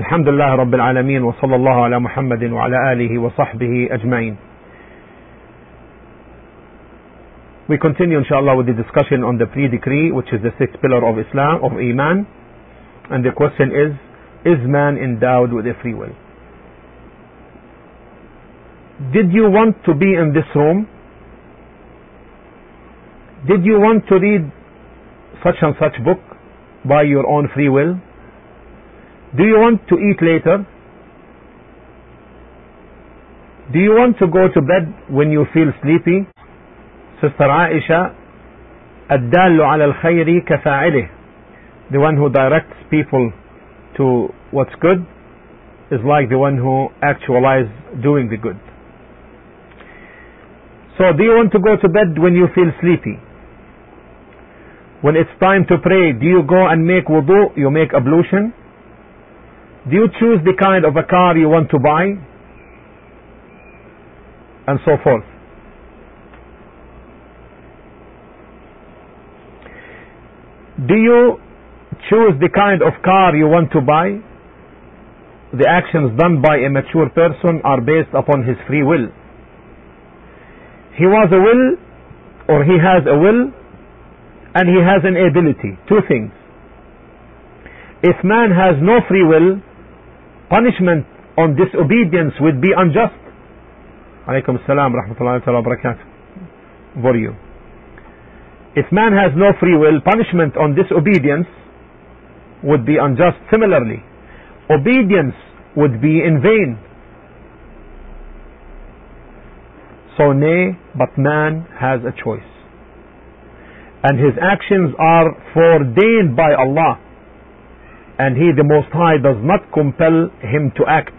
الحمد لله رب العالمين وصلى الله على محمد وعلى آله وصحبه أجمعين. We continue inshallah with the discussion on the pre-decree, which is the sixth pillar of Islam, of Iman. And the question is man endowed with a free will? Did you want to be in this room? Did you want to read such and such book by your own free will? Do you want to eat later? Do you want to go to bed when you feel sleepy? Sister Aisha, الدال على الخير كفاعله, the one who directs people to what's good is like the one who actualizes doing the good. So do you want to go to bed when you feel sleepy? When it's time to pray, do you go and make wudu? You make ablution? Do you choose the kind of a car you want to buy? And so forth. Do you choose the kind of car you want to buy? The actions done by a mature person are based upon his free will. He has a will and he has an ability. Two things. If man has no free will, punishment on disobedience would be unjust. Alaykum as-salam wa rahmatullahi wa barakatuh. For you. If man has no free will, punishment on disobedience would be unjust. Similarly, obedience would be in vain. So nay, but man has a choice. And his actions are foreordained by Allah. And He, the Most High, does not compel him to act.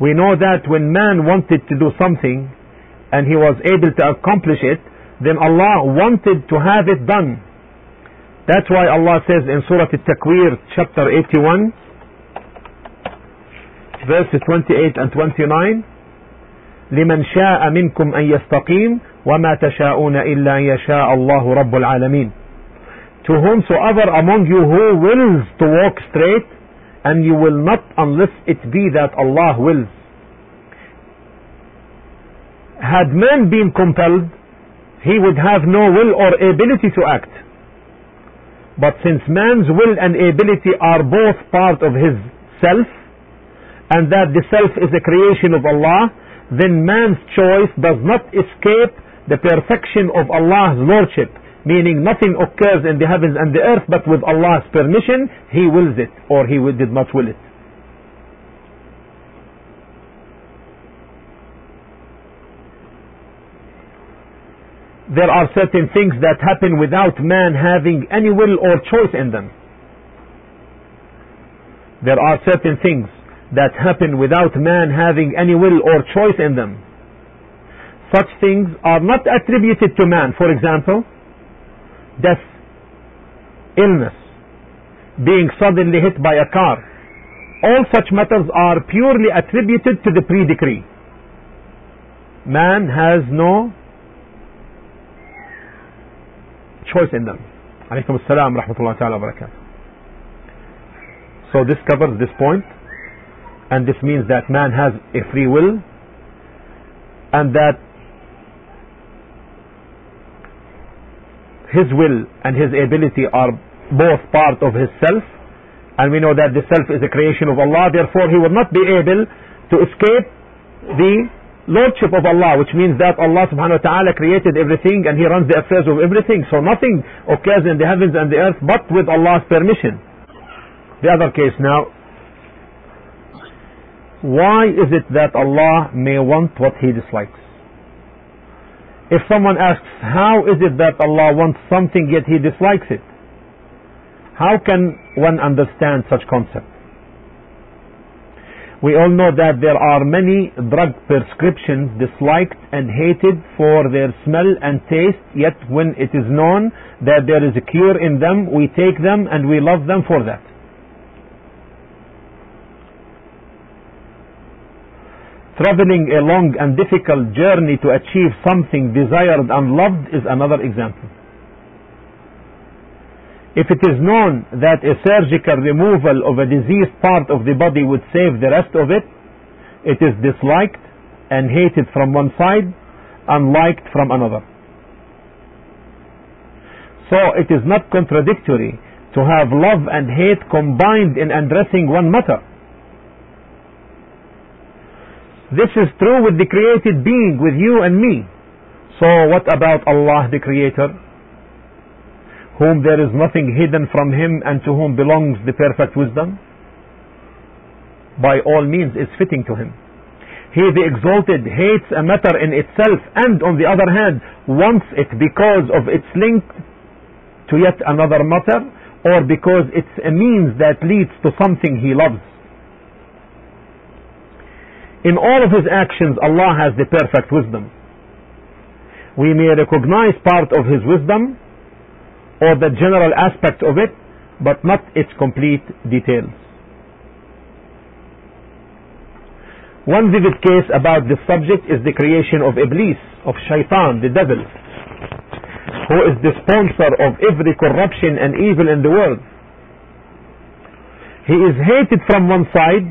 We know that when man wanted to do something and he was able to accomplish it, then Allah wanted to have it done. That's why Allah says in Surah At-Takweer, chapter 81, verses 28 and 29, لمن شاء منكم أن يستقيم وما تشاءون إلا أن يشاء الله رب العالمين. To whomsoever among you who wills to walk straight, and you will not unless it be that Allah wills. Had man been compelled, he would have no will or ability to act. But since man's will and ability are both part of his self, and that the self is a creation of Allah, then man's choice does not escape the perfection of Allah's lordship. Meaning nothing occurs in the heavens and the earth but with Allah's permission. He wills it, or He did not will it. There are certain things that happen without man having any will or choice in them. There are certain things that happen without man having any will or choice in them. Such things are not attributed to man. For example, death, illness, being suddenly hit by a car. All such matters are purely attributed to the pre-decree. Man has no choice in them. Alaykum as-salam wa rahmatullahi ta'ala wa barakatuh. So this covers this point, and this means that man has a free will, and that his will and his ability are both part of his self, and we know that the self is a creation of Allah. Therefore he will not be able to escape the lordship of Allah, which means that Allah subhanahu wa ta'ala created everything and He runs the affairs of everything. So nothing occurs in the heavens and the earth but with Allah's permission. The other case now, why is it that Allah may want what He dislikes? If someone asks, how is it that Allah wants something yet He dislikes it? How can one understand such concept? We all know that there are many drug prescriptions disliked and hated for their smell and taste, yet when it is known that there is a cure in them, we take them and we love them for that. Traveling a long and difficult journey to achieve something desired and loved is another example. If it is known that a surgical removal of a diseased part of the body would save the rest of it, it is disliked and hated from one side and liked from another. So it is not contradictory to have love and hate combined in addressing one matter. This is true with the created being, with you and me. So what about Allah the Creator, whom there is nothing hidden from Him and to whom belongs the perfect wisdom? By all means it's fitting to Him. He the exalted hates a matter in itself and on the other hand wants it because of its link to yet another matter, or because it's a means that leads to something He loves. In all of His actions Allah has the perfect wisdom. We may recognize part of His wisdom or the general aspect of it, but not its complete details. One vivid case about this subject is the creation of Iblis, of Shaitan, the devil, who is the sponsor of every corruption and evil in the world. He is hated from one side,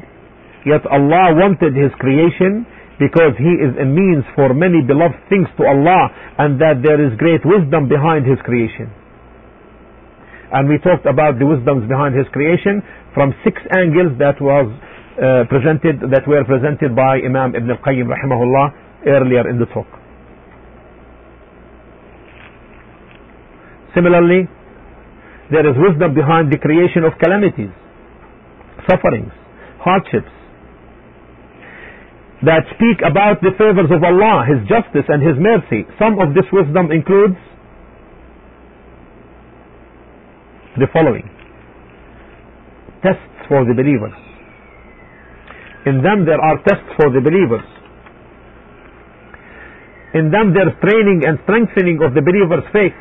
yet Allah wanted his creation because he is a means for many beloved things to Allah, and that there is great wisdom behind his creation. And we talked about the wisdoms behind his creation from 6 angles that were presented by Imam Ibn al-Qayyim rahimahullah earlier in the talk. Similarly, there is wisdom behind the creation of calamities, sufferings, hardships that speak about the favors of Allah, His justice and His mercy. Some of this wisdom includes the following tests for the believers. In them there are tests for the believers. In them there is training and strengthening of the believer's faith.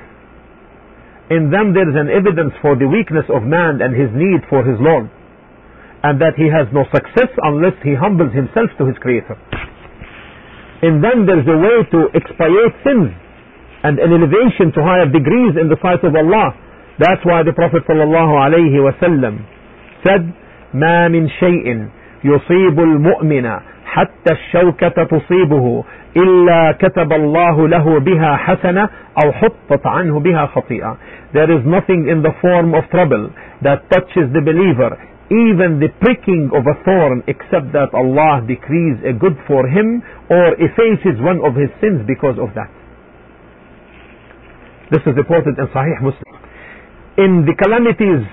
In them there is an evidence for the weakness of man and his need for his Lord, and that he has no success unless he humbles himself to his Creator. In them there is a way to expiate sins and an elevation to higher degrees in the sight of Allah. That's why the Prophet ﷺ said, ما من شيء يصيب المؤمن حتى الشوكة تصيبه إلا كتب الله له بها حسنة أو حطت عنه بها خطيئة. There is nothing in the form of trouble that touches the believer, even the pricking of a thorn, except that Allah decrees a good for him or effaces one of his sins because of that. This is reported in Sahih Muslim. In the calamities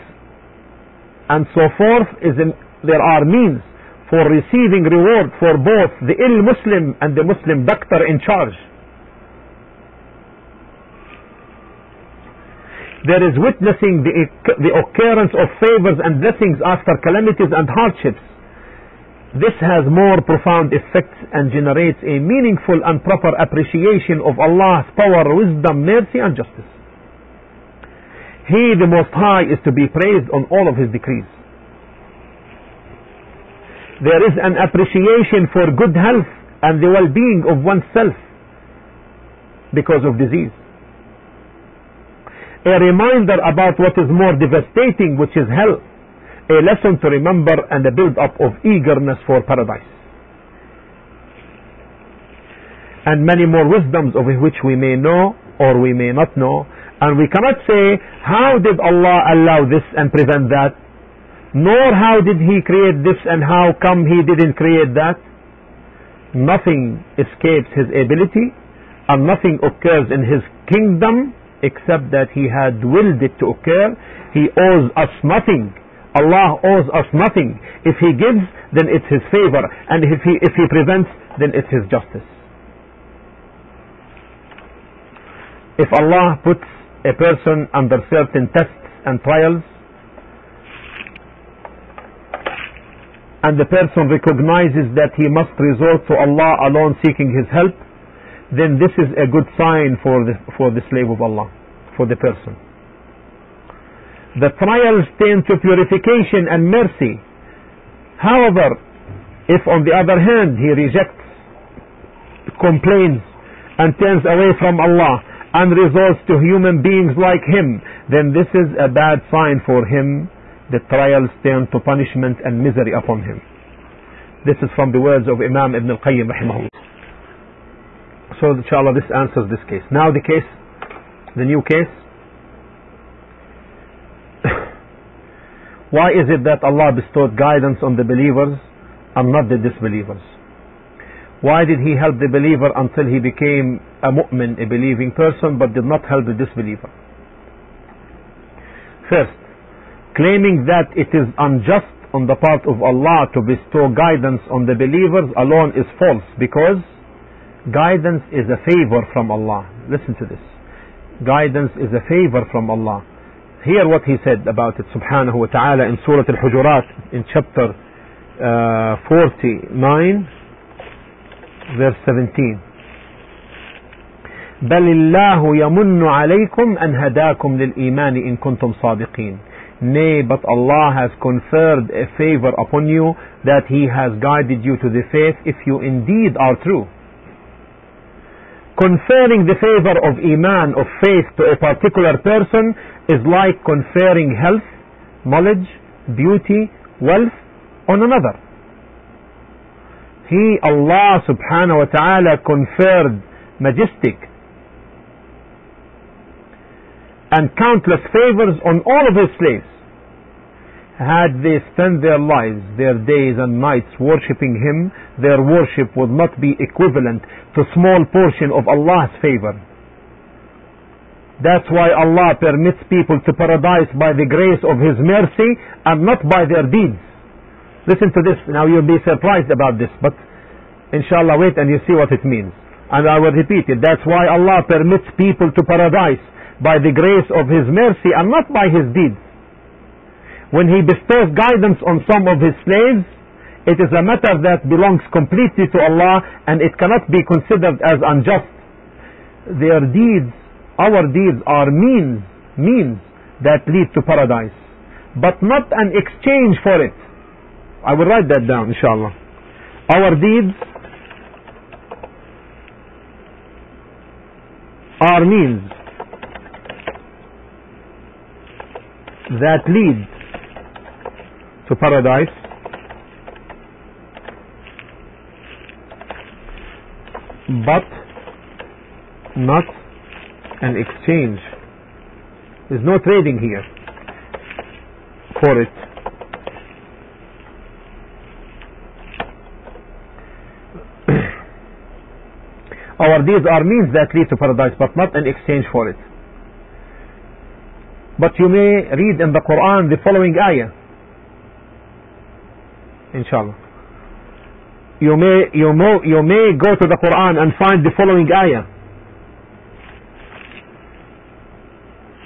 and so forth, there are means for receiving reward for both the ill Muslim and the Muslim doctor in charge. There is witnessing the occurrence of favors and blessings after calamities and hardships. This has more profound effects and generates a meaningful and proper appreciation of Allah's power, wisdom, mercy and justice. He, the Most High, is to be praised on all of His decrees. There is an appreciation for good health and the well-being of oneself because of disease. A reminder about what is more devastating, which is hell. A lesson to remember and a build-up of eagerness for paradise. And many more wisdoms of which we may know or we may not know. And we cannot say, how did Allah allow this and prevent that? Nor how did He create this and how come He didn't create that? Nothing escapes His ability and nothing occurs in His kingdom except that He had willed it to occur. He owes us nothing. Allah owes us nothing. If He gives, then it's His favor. And if He prevents, then it's His justice. If Allah puts a person under certain tests and trials, and the person recognizes that he must resort to Allah alone seeking His help, then this is a good sign for the slave of Allah, for the person. The trials tend to purification and mercy. However, if on the other hand he rejects, complains, and turns away from Allah, and resorts to human beings like him, then this is a bad sign for him. The trials turn to punishment and misery upon him. This is from the words of Imam Ibn al-Qayyim rahimahullah. So inshallah this answers this case. Now the case, the new case. Why is it that Allah bestowed guidance on the believers and not the disbelievers? Why did He help the believer until he became a mu'min, a believing person, but did not help the disbeliever? First, claiming that it is unjust on the part of Allah to bestow guidance on the believers alone is false, because guidance is a favor from Allah. Listen to this. Guidance is a favor from Allah. Hear what he said about it subhanahu wa ta'ala in Surah Al-Hujurat in chapter 49 verse 17. بَلِ اللَّهُ يَمُنُّ عَلَيْكُمْ أَنْ هَدَاكُمْ لِلْإِيمَانِ إِن كُنْتُمْ صَادِقِينَ. Nay, but Allah has conferred a favor upon you that He has guided you to the faith if you indeed are true. Conferring the favor of Iman, of faith, to a particular person is like conferring health, knowledge, beauty, wealth on another. He, Allah subhanahu wa ta'ala, conferred majestic and countless favors on all of His slaves. Had they spent their lives, their days and nights worshipping Him, their worship would not be equivalent to a small portion of Allah's favor. That's why Allah permits people to paradise by the grace of His mercy and not by their deeds. Listen to this, now you'll be surprised about this, but inshallah wait and you see what it means. And I will repeat it. That's why Allah permits people to paradise by the grace of His mercy and not by His deeds. When He bestows guidance on some of His slaves, it is a matter that belongs completely to Allah and it cannot be considered as unjust. Their deeds, our deeds, are means that lead to paradise, but not an exchange for it. I will write that down inshallah. Our deeds are means that lead to paradise, but not an exchange. There's no trading here for it. Our deeds are means that lead to paradise, but not an exchange for it. But you may read in the Quran the following ayah, inshallah. You may go to the Quran and find the following ayah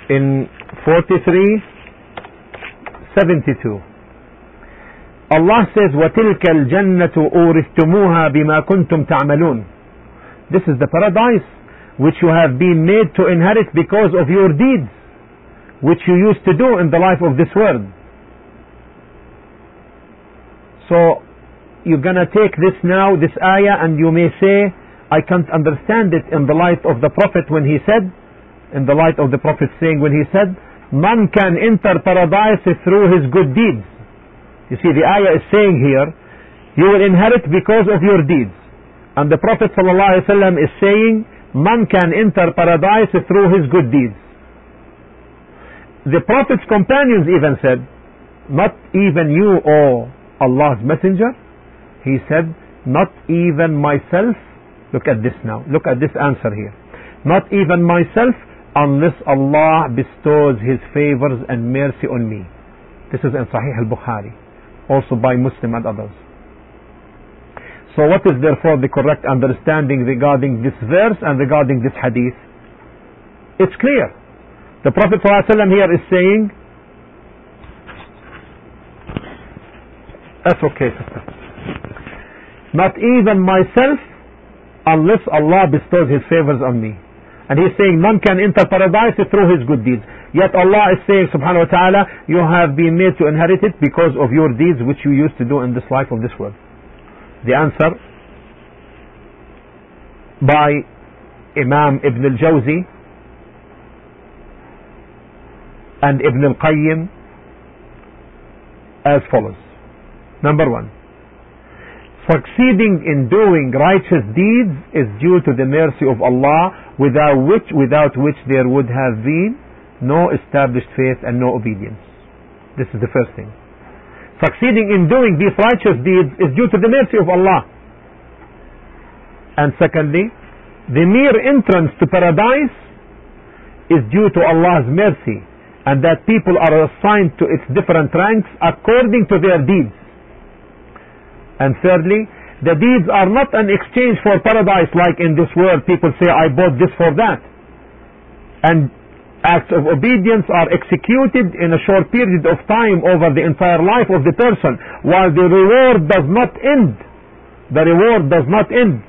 in 43:72. Allah says, وَتِلْكَ الْجَنَّةُ أُورِثْتُمُوهَا بِمَا كُنْتُمْ تَعْمَلُونَ. This is the paradise which you have been made to inherit because of your deeds, which you used to do in the life of this world. So you're gonna take this now, this ayah, and you may say, I can't understand it in the light of the Prophet when he said, in the light of the Prophet saying when he said, man can enter paradise through his good deeds. You see, the ayah is saying here, you will inherit because of your deeds. And the Prophet ﷺ is saying, man can enter paradise through his good deeds. The Prophet's companions even said, not even you, O Allah's messenger. He said, not even myself. Look at this now. Look at this answer here. Not even myself, unless Allah bestows His favors and mercy on me. This is in Sahih al-Bukhari, also by Muslim and others. So what is therefore the correct understanding regarding this verse and regarding this hadith? It's clear. The Prophet ﷺ here is saying, that's okay sister, not even myself unless Allah bestows His favors on me. And He's saying none can enter paradise through His good deeds. Yet Allah is saying subhanahu wa ta'ala, you have been made to inherit it because of your deeds which you used to do in this life of this world. The answer by Imam Ibn al-Jawzi and Ibn al-Qayyim as follows. Number one, succeeding in doing righteous deeds is due to the mercy of Allah, without which there would have been no established faith and no obedience. This is the first thing. Succeeding in doing these righteous deeds is due to the mercy of Allah. And secondly, the mere entrance to paradise is due to Allah's mercy, and that people are assigned to its different ranks according to their deeds. And thirdly, the deeds are not an exchange for paradise, like in this world people say, I bought this for that. And acts of obedience are executed in a short period of time over the entire life of the person, while the reward does not end. The reward does not end.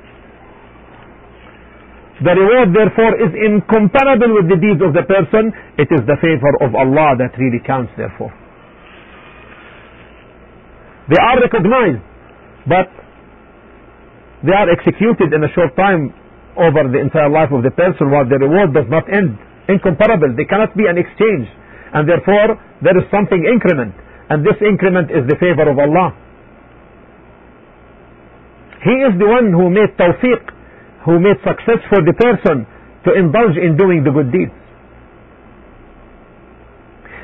The reward therefore is incomparable with the deeds of the person. It is the favor of Allah that really counts therefore. They are recognized, but they are executed in a short time over the entire life of the person, while the reward does not end. Incomparable. They cannot be an exchange, and therefore there is something increment, and this increment is the favor of Allah. He is the one who made tawfiq, who made success for the person to indulge in doing the good deeds.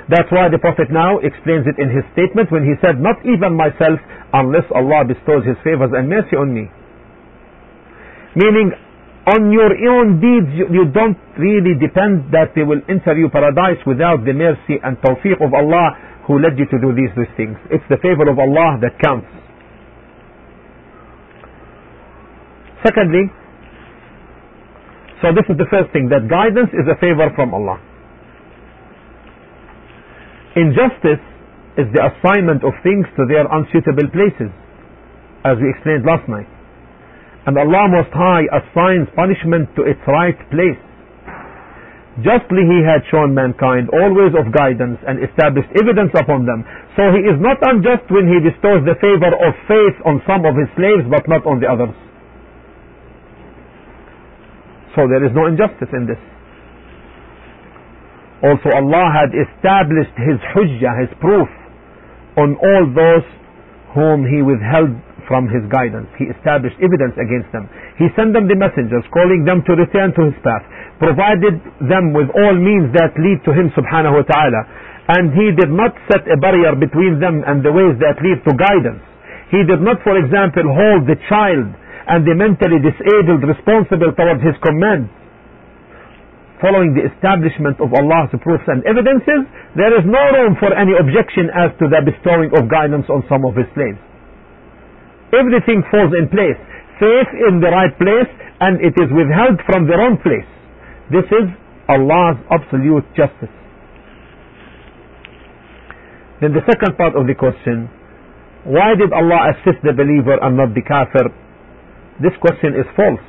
That's why the Prophet now explains it in his statement when he said, not even myself unless Allah bestows his favors and mercy on me. Meaning, on your own deeds you don't really depend that they will enter you paradise without the mercy and tawfiq of Allah who led you to do these things. It's the favor of Allah that counts. Secondly, so this is the first thing, that guidance is a favor from Allah. Injustice is the assignment of things to their unsuitable places, as we explained last night. And Allah Most High assigns punishment to its right place. Justly He had shown mankind all ways of guidance and established evidence upon them. So He is not unjust when He bestows the favor of faith on some of His slaves but not on the others. So there is no injustice in this. Also, Allah had established His hujjah, His proof, on all those whom He withheld from His guidance. He established evidence against them. He sent them the messengers, calling them to return to His path, provided them with all means that lead to Him subhanahu wa ta'ala. And He did not set a barrier between them and the ways that lead to guidance. He did not, for example, hold the child and the mentally disabled responsible towards His command. Following the establishment of Allah's proofs and evidences, there is no room for any objection as to the bestowing of guidance on some of His slaves. Everything falls in place. Faith in the right place, and it is withheld from the wrong place. This is Allah's absolute justice. Then the second part of the question, why did Allah assist the believer and not the kafir? This question is false,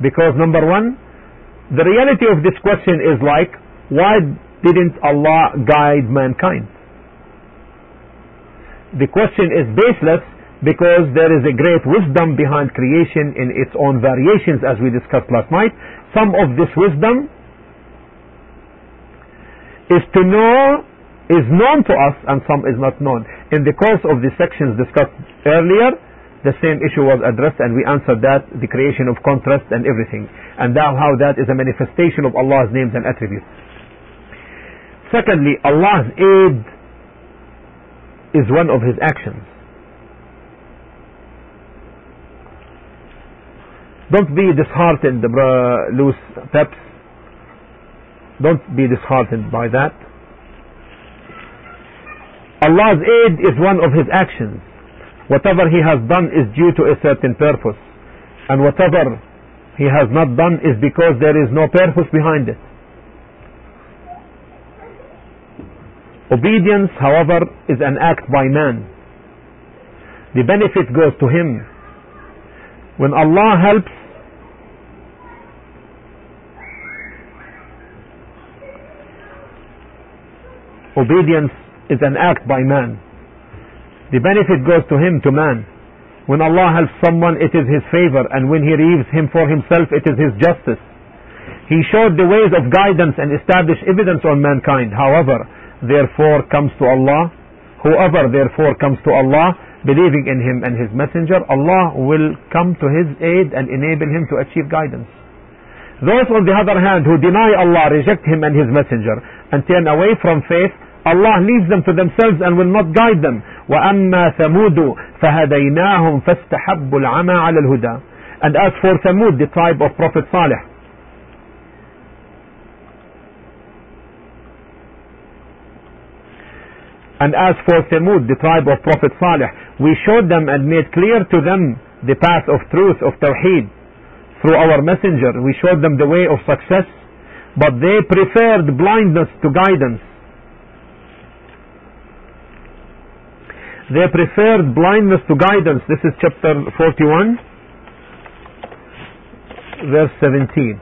because number one, the reality of this question is like, why didn't Allah guide mankind? The question is baseless because there is a great wisdom behind creation in its own variations, as we discussed last night. Some of this wisdom is known to us, and some is not known. In the course of the sections discussed earlier, the same issue was addressed, and we answered that, the creation of contrast and everything, and how that is a manifestation of Allah's names and attributes. Secondly, Allah's aid is one of His actions. Don't be disheartened, loose peps. Don't be disheartened by that. Allah's aid is one of His actions. Whatever He has done is due to a certain purpose, and whatever He has not done is because there is no purpose behind it. Obedience, however, is an act by man. The benefit goes to him. When Allah helps, obedience is an act by man. The benefit goes to him, to man. When Allah helps someone, it is His favor, and when He relieves him for himself, it is His justice. He showed the ways of guidance and established evidence on mankind. However, therefore comes to Allah, whoever therefore comes to Allah, believing in Him and His Messenger, Allah will come to His aid and enable him to achieve guidance. Those on the other hand who deny Allah, reject Him and His Messenger, and turn away from faith, Allah leaves them to themselves and will not guide them. وَأَمَّا ثَمُودُ فَهَدَيْنَاهُمْ فَاسْتَحَبُّوا الْعَمَى عَلَى الْهُدَى. And as for Thamud, the tribe of Prophet Salih, we showed them and made clear to them the path of truth, of Tawheed, through our messenger. We showed them the way of success, but they preferred blindness to guidance. This is chapter 41, verse 17.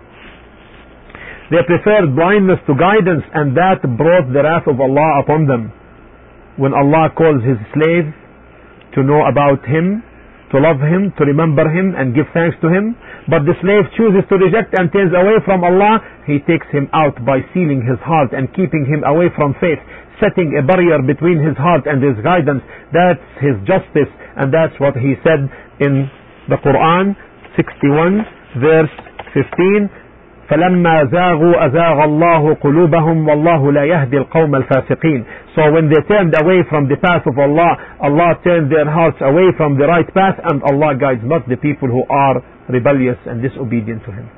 They preferred blindness to guidance, and that brought the wrath of Allah upon them. When Allah calls His slave to know about Him, to love Him, to remember Him and give thanks to Him, but the slave chooses to reject and turns away from Allah, He takes him out by sealing his heart and keeping him away from faith, setting a barrier between his heart and His guidance. That's His justice, and that's what He said in the Quran, 61 verse 15, فَلَمَّا زَاغُوا أَزَاغَ اللَّهُ قُلُوبَهُمْ وَاللَّهُ لَا يَهْدِي الْقَوْمَ الْفَاسِقِينَ. So when they turned away from the path of Allah, Allah turned their hearts away from the right path, and Allah guides not the people who are rebellious and disobedient to Him.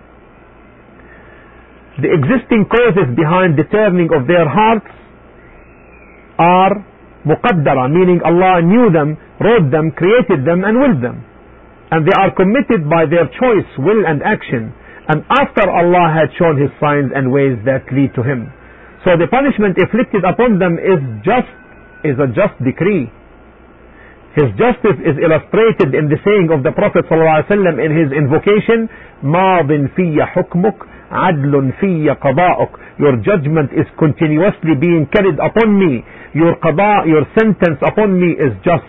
The existing causes behind the turning of their hearts are مقدرة, meaning Allah knew them, wrote them, created them and willed them, and they are committed by their choice, will and action, and after Allah had shown His signs and ways that lead to Him. So the punishment inflicted upon them is a just decree. His justice is illustrated in the saying of the Prophet ﷺ in his invocation, مَاضٍ فِيَّ حُكْمُكْ عَدْلٌ فِيَّ قَضَاءُكْ. Your judgment is continuously being carried upon me. Your qada, your sentence upon me is just.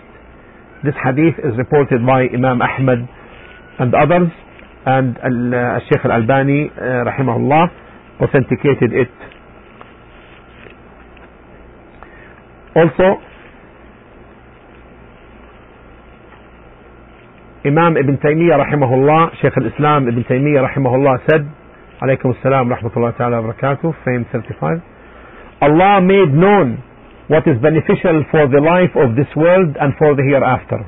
This hadith is reported by Imam Ahmad and others, and Sheikh al-Albani rahimahullah authenticated it. Also Imam Ibn Taymiyyah rahimahullah, Sheikh al-Islam Ibn Taymiyyah rahimahullah said, alaykum as-salam rahmatullahi ta'ala wa barakatuh, Fame 35, Allah made known what is beneficial for the life of this world and for the hereafter.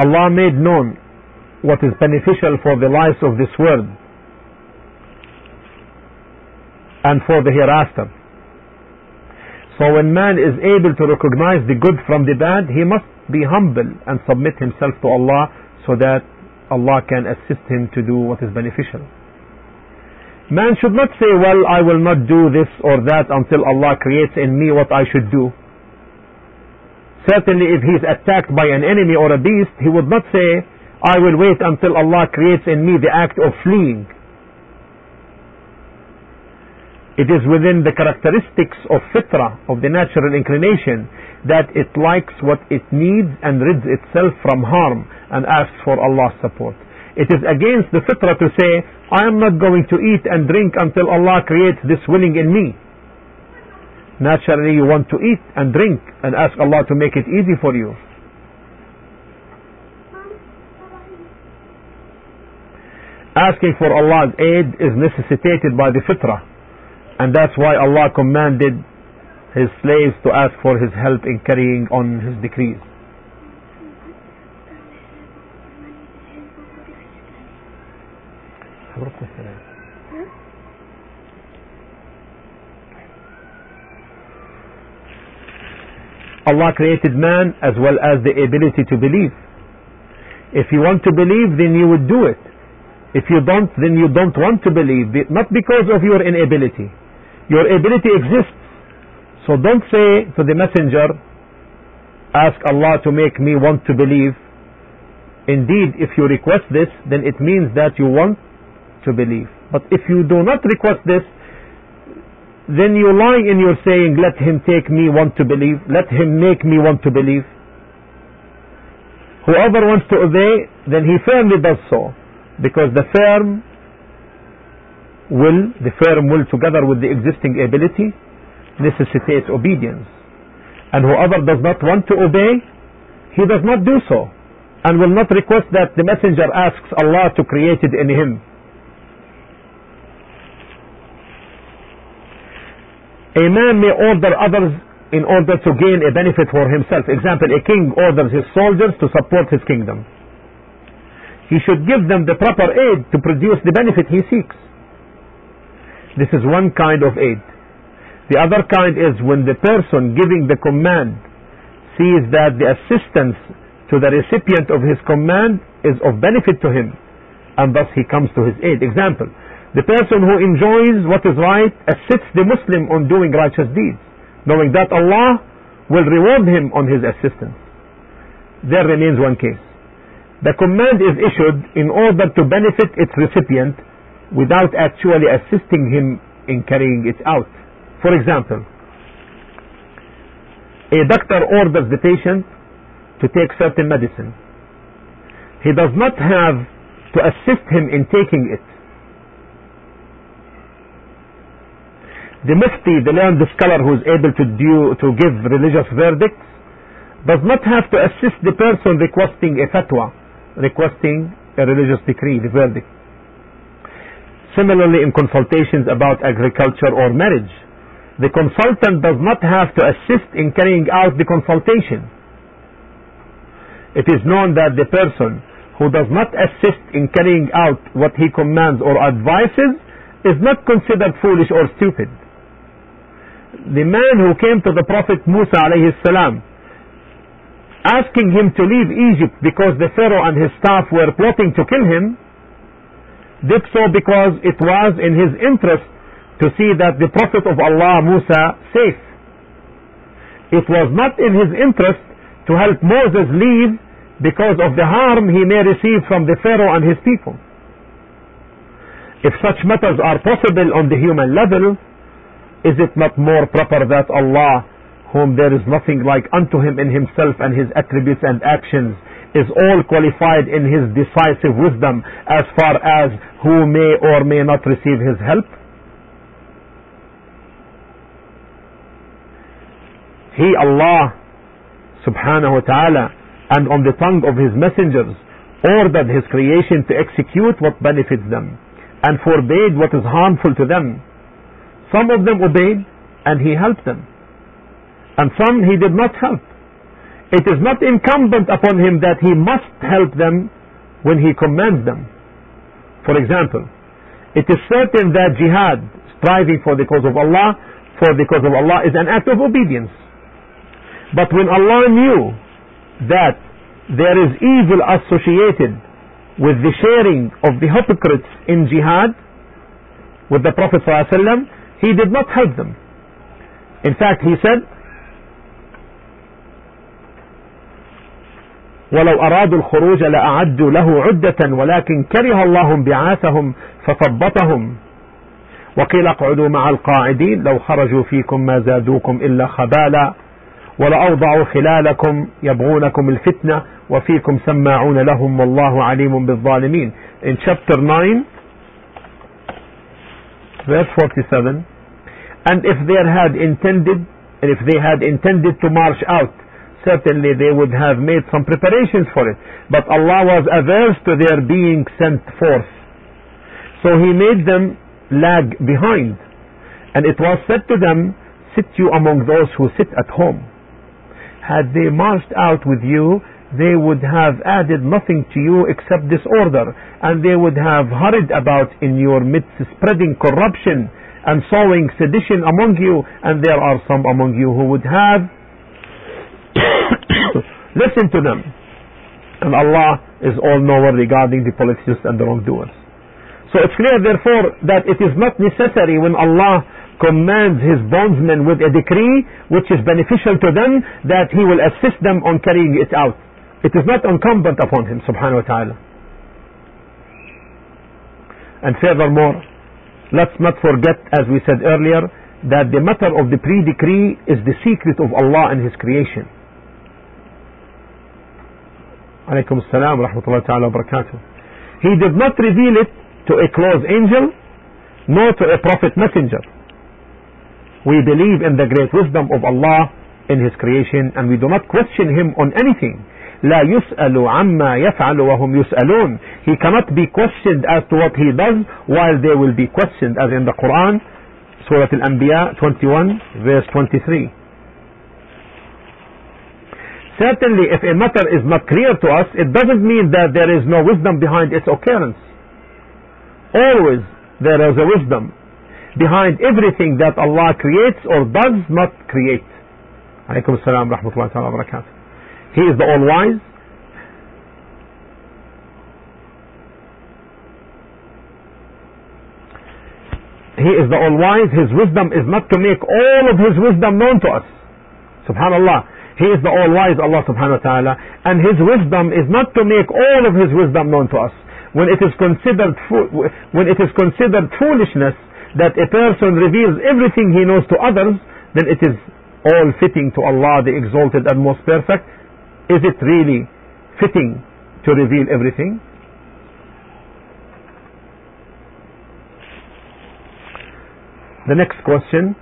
Allah made known what is beneficial for the lives of this world and for the hereafter. So when man is able to recognize the good from the bad, he must be humble and submit himself to Allah so that Allah can assist him to do what is beneficial. Man should not say, well, I will not do this or that until Allah creates in me what I should do. Certainly if he is attacked by an enemy or a beast, he would not say, I will wait until Allah creates in me the act of fleeing. It is within the characteristics of fitrah, of the natural inclination, that it likes what it needs and rids itself from harm and asks for Allah's support. It is against the fitrah to say, I am not going to eat and drink until Allah creates this willing in me. Naturally you want to eat and drink and ask Allah to make it easy for you. Asking for Allah's aid is necessitated by the fitrah, and that's why Allah commanded His slaves to ask for His help in carrying on His decrees. Allah created man as well as the ability to believe. If you want to believe, then you would do it. If you don't, then you don't want to believe, not because of your inability. Your ability exists. So don't say to the messenger, ask Allah to make me want to believe. Indeed, if you request this, then it means that you want to believe. But if you do not request this, then you lie in your saying, let him take me want to believe, let him make me want to believe. Whoever wants to obey, then he firmly does so, because the firm will together with the existing ability necessitates obedience. And whoever does not want to obey, he does not do so, and will not request that the messenger asks Allah to create it in him. A man may order others in order to gain a benefit for himself. Example, a king orders his soldiers to support his kingdom. He should give them the proper aid to produce the benefit he seeks. This is one kind of aid. The other kind is when the person giving the command sees that the assistance to the recipient of his command is of benefit to him, and thus he comes to his aid. Example, the person who enjoys what is right assists the Muslim on doing righteous deeds, knowing that Allah will reward him on his assistance. There remains one case. The command is issued in order to benefit its recipient without actually assisting him in carrying it out. For example, a doctor orders the patient to take certain medicine. He does not have to assist him in taking it. The mufti, the learned scholar who is able to give religious verdicts, does not have to assist the person requesting a fatwa, requesting a religious decree, the verdict. Similarly, in consultations about agriculture or marriage, the consultant does not have to assist in carrying out the consultation. It is known that the person who does not assist in carrying out what he commands or advises is not considered foolish or stupid. The man who came to the Prophet Musa alayhi salam asking him to leave Egypt because the Pharaoh and his staff were plotting to kill him did so because it was in his interest to see that the Prophet of Allah Musa safe. It was not in his interest to help Moses leave because of the harm he may receive from the Pharaoh and his people. If such matters are possible on the human level, is it not more proper that Allah, whom there is nothing like unto him in himself and his attributes and actions, is all qualified in his decisive wisdom as far as who may or may not receive his help? He, Allah subhanahu wa ta'ala, and on the tongue of his messengers, ordered his creation to execute what benefits them and forbade what is harmful to them. Some of them obeyed and he helped them, and some he did not help. It is not incumbent upon him that he must help them when he commands them. For example, it is certain that jihad, striving for the cause of Allah, is an act of obedience. But when Allah knew that there is evil associated with the sharing of the hypocrites in jihad with the Prophet ﷺ, he did not help them. In fact, he said, وَلَوْ أَرَادُوا الْخُرُوجَ لَأَعَدُّوا لَهُ عُدَّةً وَلَكِنْ كَرِهَ اللَّهُمْ بِعَاثَهُمْ فَثَبَّطَهُمْ وَقِيلَ اقْعُدُوا مَعَ الْقَاعِدِينَ لَوْ خَرَجُوا فِيكُمْ مَا زَادُوكُمْ إِلَّا خَبَالًا وَلَأَوْضَعُوا خِلَالَكُمْ يَبْغُونَكُمْ الْفِتْنَةَ وَفِيكُمْ سَمَّاعُونَ لَهُمْ وَاللَّهُ عَلِيمٌ بِالظَّالِمِينَ. In chapter 9, verse 47, and if they had intended to march out, certainly they would have made some preparations for it, but Allah was averse to their being sent forth, so he made them lag behind. And it was said to them, sit you among those who sit at home. Had they marched out with you, they would have added nothing to you except disorder, and they would have hurried about in your midst, spreading corruption and sowing sedition among you. And there are some among you who would have listen to them, and Allah is all-knower regarding the polytheists and the wrongdoers. So it's clear therefore that it is not necessary, when Allah commands his bondsmen with a decree which is beneficial to them, that he will assist them on carrying it out. It is not incumbent upon him subhanahu wa ta'ala. And furthermore, Let's not forget, as we said earlier, that the matter of the pre-decree is the secret of Allah and His creation. Alaykum as-salam wa rahmatullahi ta'ala wa barakatuh. He did not reveal it to a close angel, nor to a prophet messenger. We believe in the great wisdom of Allah in His creation, and we do not question Him on anything. لا يسأل عما يفعل وهم يسألون. He cannot be questioned as to what He does, while they will be questioned, as in the Quran, Surah Al-Anbiya 21 verse 23. Certainly, if a matter is not clear to us, it doesn't mean that there is no wisdom behind its occurrence. Always there is a wisdom behind everything that Allah creates or does not create. Alaykum as-salam wa rahmatullahi wa barakatuh. He is the all-wise. He is the all-wise. His wisdom is not to make all of His wisdom known to us. Subhanallah. He is the all-wise, Allah subhanahu wa ta'ala, and His wisdom is not to make all of His wisdom known to us. When it is considered foolishness that a person reveals everything he knows to others, then it is all fitting to Allah, the exalted and most perfect. Is it really fitting to reveal everything? The next question.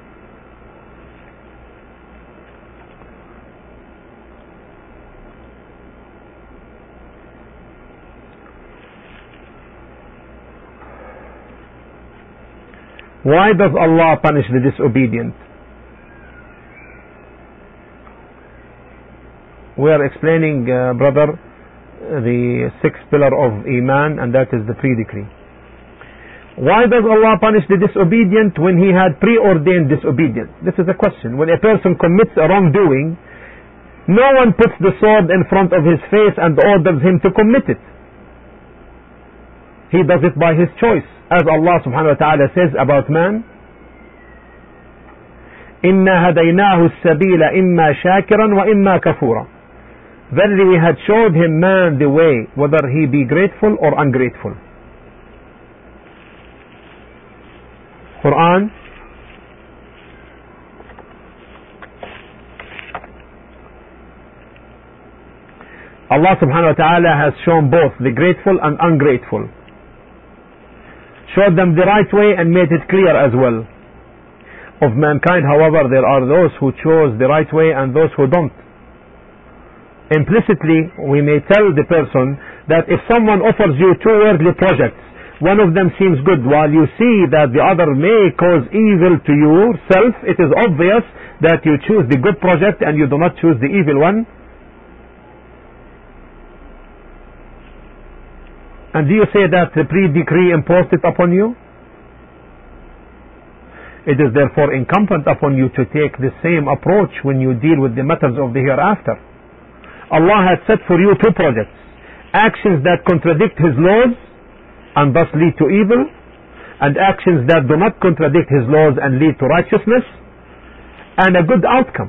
Why does Allah punish the disobedient? We are explaining, brother, the sixth pillar of Iman, and that is the pre-decree. Why does Allah punish the disobedient when He had preordained disobedience? This is a question. When a person commits a wrongdoing, no one puts the sword in front of his face and orders him to commit it. He does it by his choice. As Allah subhanahu wa ta'ala says about man, إِنَّا هَدَيْنَاهُ السَّبِيلَ إِمَّا شَاكِرًا وَإِمَّا كَفُورًا. Verily we had showed him man the way, whether he be grateful or ungrateful. Quran Allah subhanahu wa ta'ala has shown both the grateful and ungrateful. Showed them the right way and made it clear as well. Of mankind, however, there are those who chose the right way and those who don't. Implicitly, we may tell the person that if someone offers you two worldly projects, one of them seems good, while you see that the other may cause evil to yourself, it is obvious that you choose the good project and you do not choose the evil one. And do you say that the pre-decree imposed it upon you? It is therefore incumbent upon you to take the same approach when you deal with the matters of the hereafter. Allah has set for you two projects: actions that contradict His laws and thus lead to evil, and actions that do not contradict His laws and lead to righteousness and a good outcome.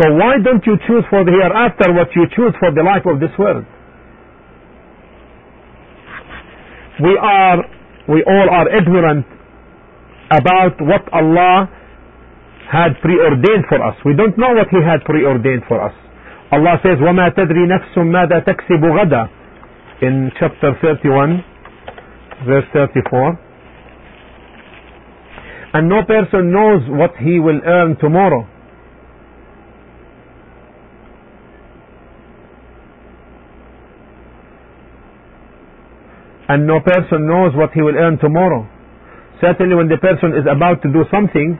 So why don't you choose for the hereafter what you choose for the life of this world? We all are ignorant about what Allah had preordained for us. We don't know what He had preordained for us. Allah says, وَمَا تَدْرِي نَفْسٌ مَاذَا تَكْسِبُ غَدًا, in chapter 31 verse 34. And no person knows what he will earn tomorrow. And no person knows what he will earn tomorrow. Certainly when the person is about to do something,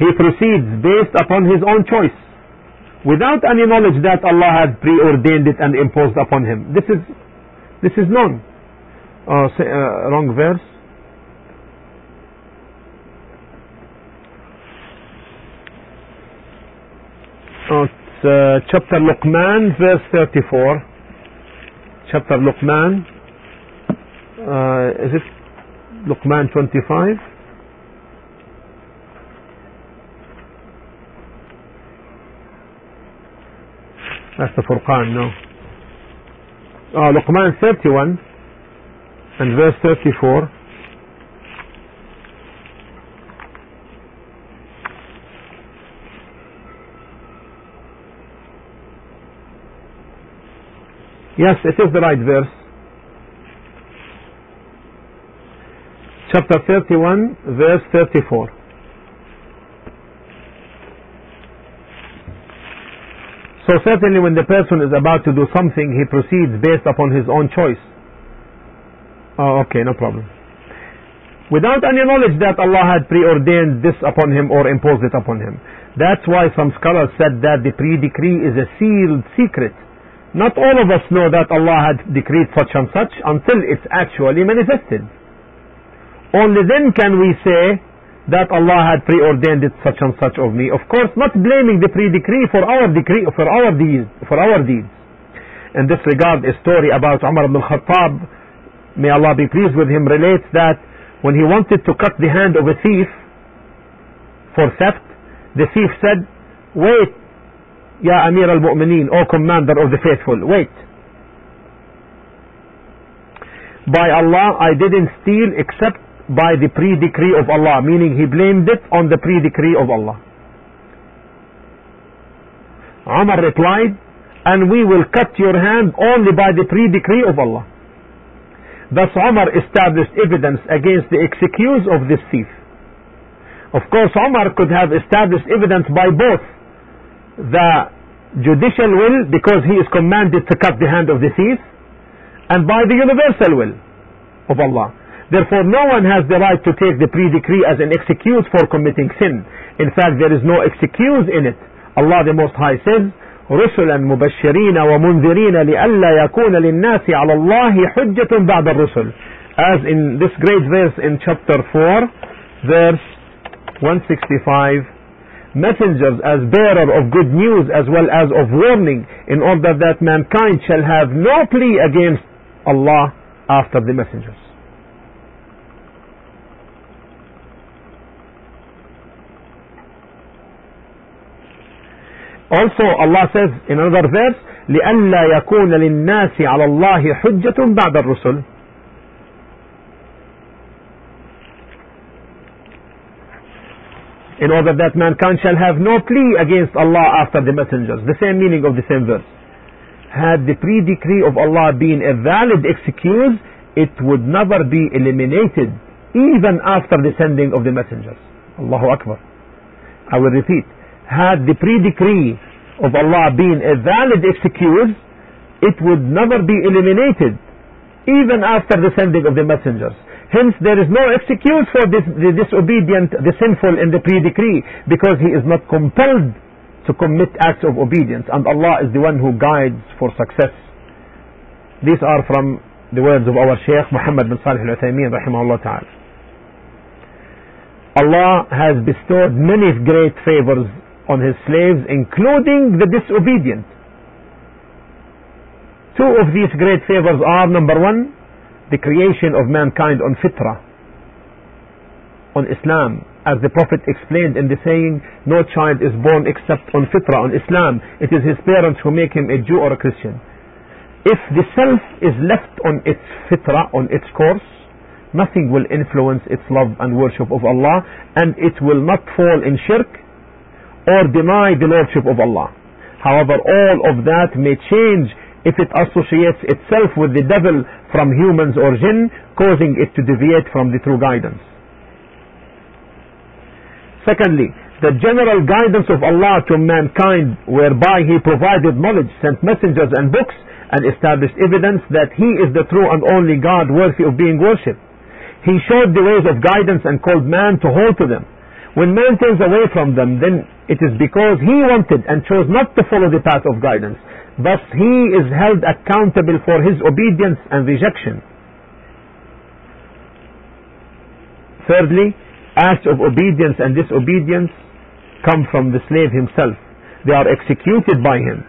he proceeds based upon his own choice, without any knowledge that Allah had preordained it and imposed upon him. This is known. Wrong verse. Chapter Luqman verse 34. Chapter Luqman. Is it Luqman 25? That's the Furqan, no. Luqman 31 and verse 34. Yes, it is the right verse. Chapter 31, verse 34. So certainly when the person is about to do something, he proceeds based upon his own choice. Oh, okay, no problem. Without any knowledge that Allah had preordained this upon him or imposed it upon him. That's why some scholars said that the pre-decree is a sealed secret. Not all of us know that Allah had decreed such and such until it's actually manifested. Only then can we say that Allah had preordained it such and such of me. Of course, not blaming the pre-decree for our deeds. In this regard, a story about Umar ibn al-Khattab, may Allah be pleased with him, relates that when he wanted to cut the hand of a thief for theft, the thief said, "Wait, Ya Amir al-Mu'mineen, O Commander of the Faithful, wait. By Allah, I didn't steal except by the pre-decree of Allah," meaning he blamed it on the pre-decree of Allah. Umar replied, "And we will cut your hand only by the pre-decree of Allah." Thus Umar established evidence against the excuse of this thief. Of course, Umar could have established evidence by both the judicial will, because he is commanded to cut the hand of the thief, and by the universal will of Allah. Therefore, no one has the right to take the pre-decree as an excuse for committing sin. In fact, there is no excuse in it. Allah the Most High says, رسلا مبشرين ومنذرين لألا يكون للناس على الله حجة بعد الرسل, as in this great verse in chapter 4 verse 165. Messengers as bearer of good news as well as of warning, in order that mankind shall have no plea against Allah after the messengers. Also, Allah says in another verse, لِأَلَّا يَكُونَ لِلنَّاسِ عَلَى اللَّهِ حُجَّةٌ بَعْدَ الرُّسُلِ. In order that mankind shall have no plea against Allah after the messengers. The same meaning of the same verse. Had the pre-decree of Allah been a valid excuse, it would never be eliminated, even after the sending of the messengers. Allahu Akbar. I will repeat. Had the pre-decree of Allah been a valid excuse, it would never be eliminated, even after the sending of the messengers. Hence, there is no excuse for the disobedient, the sinful in the pre-decree, because he is not compelled to commit acts of obedience, and Allah is the one who guides for success. These are from the words of our Sheikh Muhammad bin Salih al-Uthaymin, rahimahullah ta'ala. Allah has bestowed many great favors on his slaves, including the disobedient. Two of these great favors are, number one, the creation of mankind on fitrah, on Islam, as the Prophet explained in the saying, no child is born except on fitrah, on Islam. It is his parents who make him a Jew or a Christian. If the self is left on its fitrah, on its course, nothing will influence its love and worship of Allah, and it will not fall in shirk or deny the lordship of Allah. However, all of that may change if it associates itself with the devil from humans or jinn, causing it to deviate from the true guidance. Secondly, the general guidance of Allah to mankind, whereby He provided knowledge, sent messengers and books, and established evidence that He is the true and only God worthy of being worshipped. He showed the ways of guidance and called man to hold to them. When man turns away from them, then it is because he wanted and chose not to follow the path of guidance. Thus he is held accountable for his obedience and rejection. Thirdly, acts of obedience and disobedience come from the slave himself. They are executed by him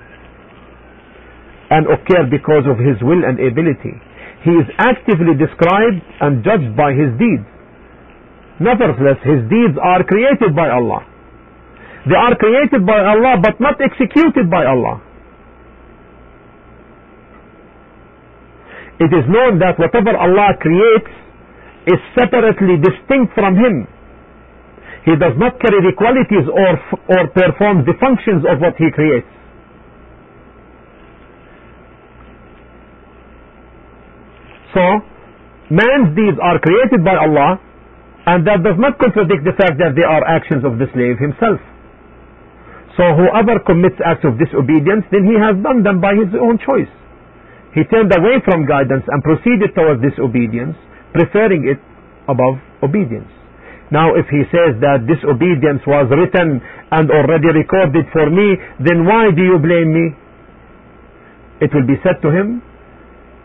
and occur because of his will and ability. He is actively described and judged by his deeds. Nevertheless, his deeds are created by Allah. They are created by Allah, but not executed by Allah. It is known that whatever Allah creates is separately distinct from Him. He does not carry the qualities or perform the functions of what He creates. So man's deeds are created by Allah, and that does not contradict the fact that they are actions of the slave himself. So whoever commits acts of disobedience, then he has done them by his own choice. He turned away from guidance and proceeded towards disobedience, preferring it above obedience. Now if he says that disobedience was written and already recorded for me, then why do you blame me? It will be said to him,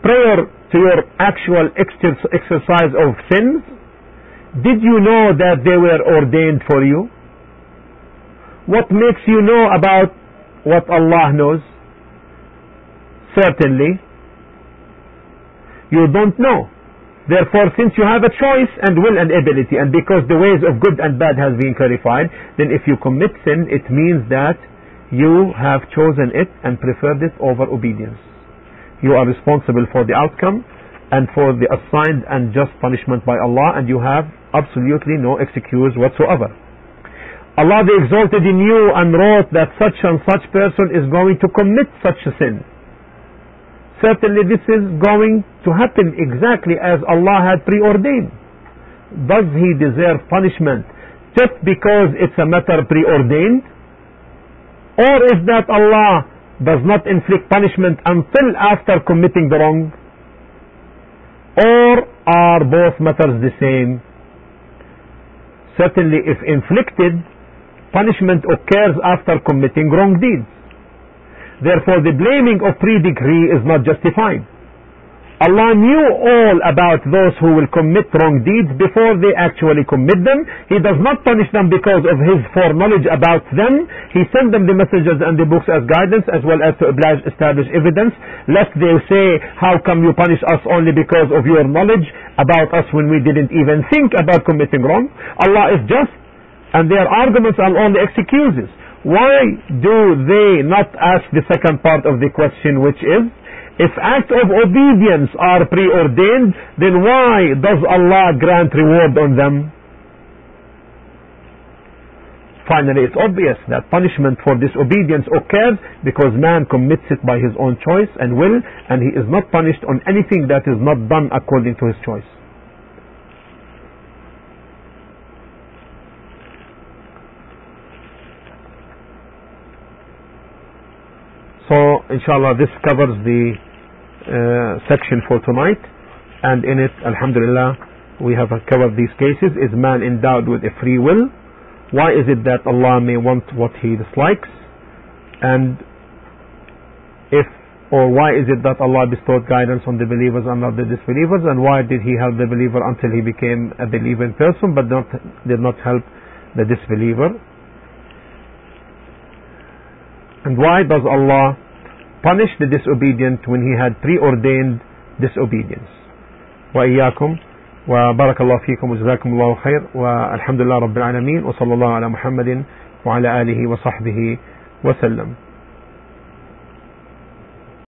prior to your actual exercise of sins, did you know that they were ordained for you? What makes you know about what Allah knows? Certainly you don't know. Therefore, since you have a choice and will and ability, and because the ways of good and bad has been clarified, then if you commit sin, it means that you have chosen it and preferred it over obedience. You are responsible for the outcome and for the assigned and just punishment by Allah, and you have absolutely no excuse whatsoever. Allah the Exalted in you and wrote that such and such person is going to commit such a sin. Certainly this is going to happen exactly as Allah had preordained. Does he deserve punishment just because it's a matter preordained? Or is that Allah does not inflict punishment until after committing the wrong? Or are both matters the same? Certainly if inflicted, punishment occurs after committing wrong deeds. Therefore, the blaming of pre-decree is not justified. Allah knew all about those who will commit wrong deeds before they actually commit them. He does not punish them because of His foreknowledge about them. He sent them the messages and the books as guidance, as well as to establish evidence, lest they say, how come you punish us only because of your knowledge about us when we didn't even think about committing wrong? Allah is just, and their arguments are only excuses. Why do they not ask the second part of the question, which is, if acts of obedience are preordained, then why does Allah grant reward on them? Finally, it's obvious that punishment for disobedience occurs because man commits it by his own choice and will, and he is not punished on anything that is not done according to his choice. So, inshallah, this covers the section for tonight, and in it, alhamdulillah, we have covered these cases. Is man endowed with a free will? Why is it that Allah may want what He dislikes? And if, or why is it that Allah bestowed guidance on the believers and not the disbelievers? And why did He help the believer until he became a believing person, but did not help the disbeliever? And why does Allah punish the disobedient when He had preordained disobedience? وإياكم وبارك الله فيكم وجزاكم الله خير والحمد لله رب العالمين وصلى الله على محمد وعلى آله وصحبه وسلم.